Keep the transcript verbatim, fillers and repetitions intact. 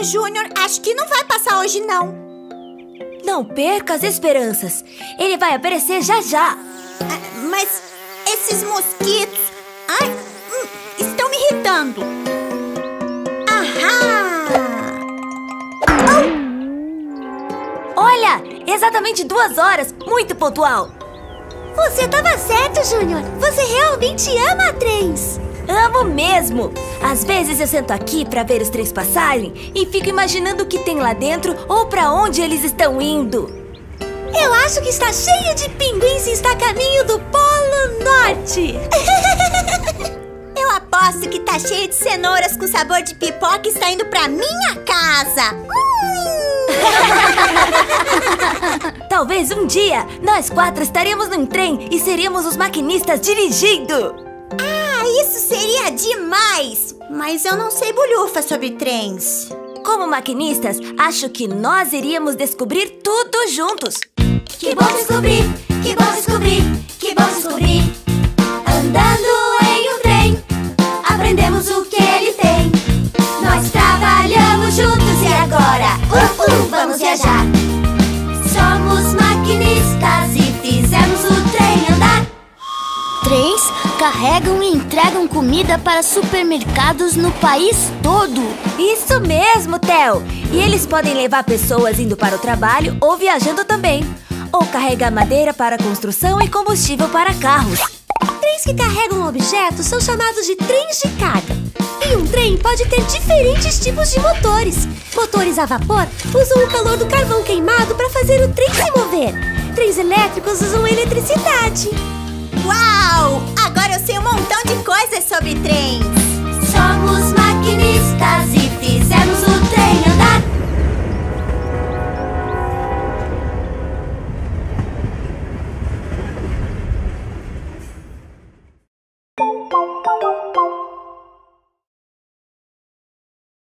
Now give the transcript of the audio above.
Então, Júnior, acho que não vai passar hoje, não. Não perca as esperanças. Ele vai aparecer já já. Ah, mas esses mosquitos... Ai, hum, estão me irritando. Ahá! Oh! Olha, exatamente duas horas. Muito pontual. Você estava certo, Júnior. Você realmente ama trens. Amo mesmo! Às vezes eu sento aqui pra ver os trens passarem e fico imaginando o que tem lá dentro ou pra onde eles estão indo. Eu acho que está cheio de pinguins e está a caminho do Polo Norte! Eu aposto que está cheio de cenouras com sabor de pipoca e está indo pra minha casa! Hum! Talvez um dia nós quatro estaremos num trem e seremos os maquinistas dirigindo! Isso seria demais! Mas eu não sei bolhufa sobre trens. Como maquinistas, acho que nós iríamos descobrir tudo juntos. Que bom descobrir, que bom descobrir, que bom descobrir. Andando em um trem, aprendemos o que ele tem. Nós trabalhamos juntos e agora, uh, uh, vamos viajar. Somos maquinistas e fizemos o trem andar. Trens carregam e entregam comida para supermercados no país todo. Isso mesmo, Theo! E eles podem levar pessoas indo para o trabalho ou viajando também. Ou carregar madeira para construção e combustível para carros. Trens que carregam objetos são chamados de trens de carga. E um trem pode ter diferentes tipos de motores. Motores a vapor usam o calor do carvão queimado para fazer o trem se mover. Trens elétricos usam eletricidade. Uau! Agora eu sei um montão de coisas sobre trem!